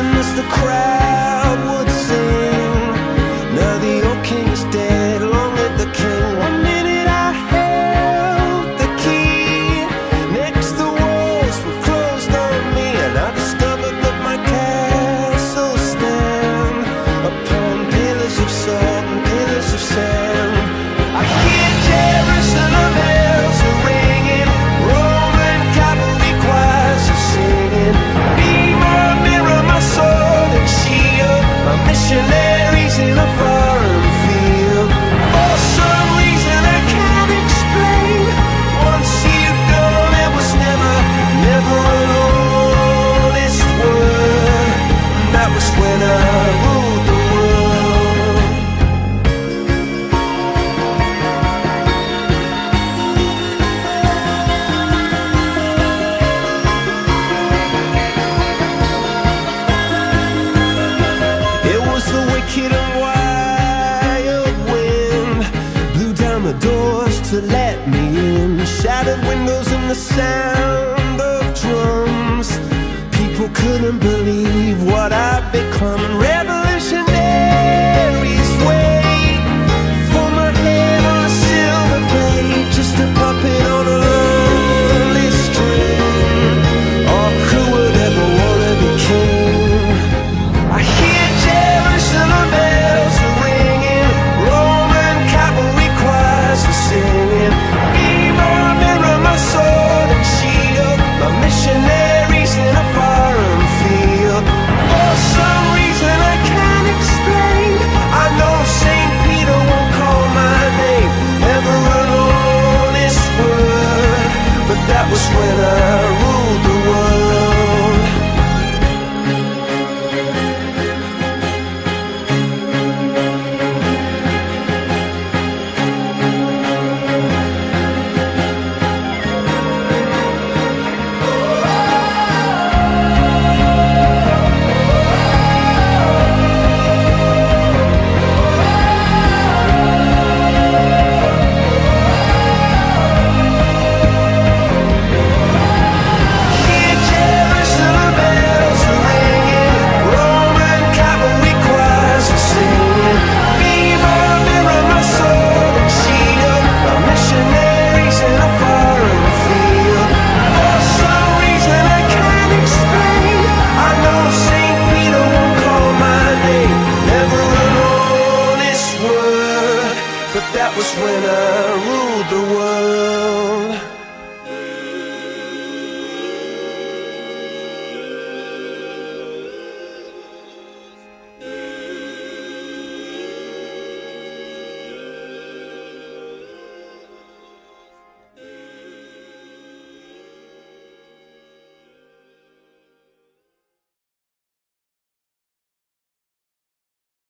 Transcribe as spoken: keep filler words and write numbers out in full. anthems the crowd would sing. Now the old king is dead, long live the king. One minute I held the key, next the walls were closed on me, and I discovered that my castle stands upon pillars of salt and pillars of sand. I hear Jerusalem bells are ringing, Roman cavalry choirs are singing. Be my mirror, my sword and shield, my missionaries in the foreign field. For some reason I can't explain, once you've gone it was never, never an honest word. And that was when I ruled the world. It was the wicked and wild wind, blew down the doors to let me in, shattered windows and the sound of drums. People couldn't believe what I'd become. Revolutionaries wait for my head on a silver plate, just a puppet on a lonely string. Oh, who would ever wanna be king? I hear Jerusalem bells are ringing, Roman cavalry choirs are singing. Be my mirror, my sword and shield, my missionaries in a foreign field. For some reason I can't explain, I know Saint Peter won't call my name ever an honest word, but that was when I ruled the world. Hear Jerusalem bells are ringing, Roman cavalry choirs are singing. Be my mirror, my sword and shield, my missionaries in a foreign field. For some reason I can't explain, I know Saint Peter won't call my name, never an honest word, but that was when I